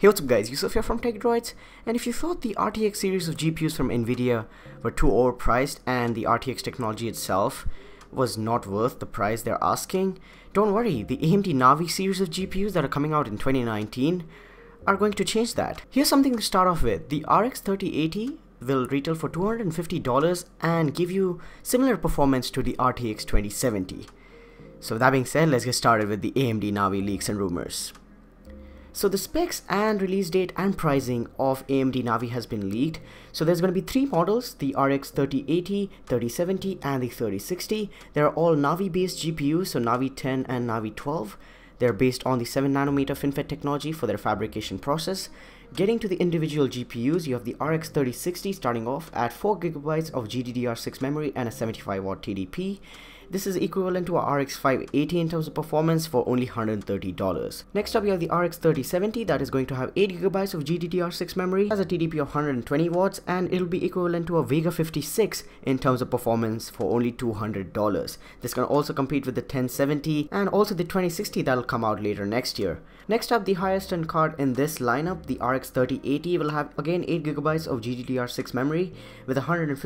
Hey, what's up guys, Yusuf here from TechDroids, and if you thought the RTX series of GPUs from Nvidia were too overpriced and the RTX technology itself was not worth the price they're asking, don't worry, the AMD Navi series of GPUs that are coming out in 2019 are going to change that. Here's something to start off with. The RX 3080 will retail for $250 and give you similar performance to the RTX 2070. So with that being said, let's get started with the AMD Navi leaks and rumors. So the specs and release date and pricing of AMD Navi has been leaked. So there's going to be three models, the RX 3080, 3070 and the 3060. They're all Navi based GPUs, so Navi 10 and Navi 12. They're based on the 7nm FinFET technology for their fabrication process. Getting to the individual GPUs, you have the RX 3060 starting off at 4GB of GDDR6 memory and a 75W TDP. This is equivalent to our RX 580 in terms of performance for only $130. Next up, you have the RX 3070 that is going to have 8GB of GDDR6 memory, has a TDP of 120W, and it'll be equivalent to a Vega 56 in terms of performance for only $200. This can also compete with the 1070 and also the 2060 that'll come out later next year. Next up, the highest end card in this lineup, the RX 3080, will have again 8GB of GDDR6 memory with a 150W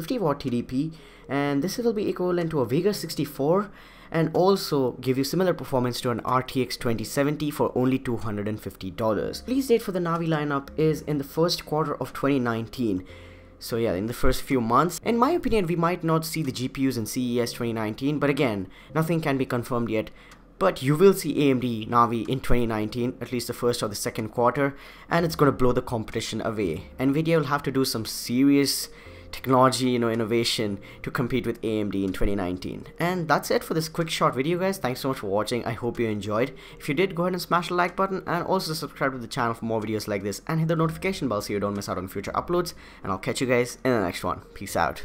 TDP, and this will be equivalent to a Vega 64. And also give you similar performance to an RTX 2070 for only $250. Release date for the Navi lineup is in the first quarter of 2019. So yeah, in the first few months. In my opinion, we might not see the GPUs in CES 2019, but again, nothing can be confirmed yet. But you will see AMD Navi in 2019, at least the first or the second quarter, and it's going to blow the competition away. Nvidia will have to do some serious technology, innovation to compete with AMD in 2019. And that's it for this quick short video guys. Thanks so much for watching. I hope you enjoyed. If you did, go ahead and smash the like button and also subscribe to the channel for more videos like this and hit the notification bell so you don't miss out on future uploads, and I'll catch you guys in the next one. Peace out.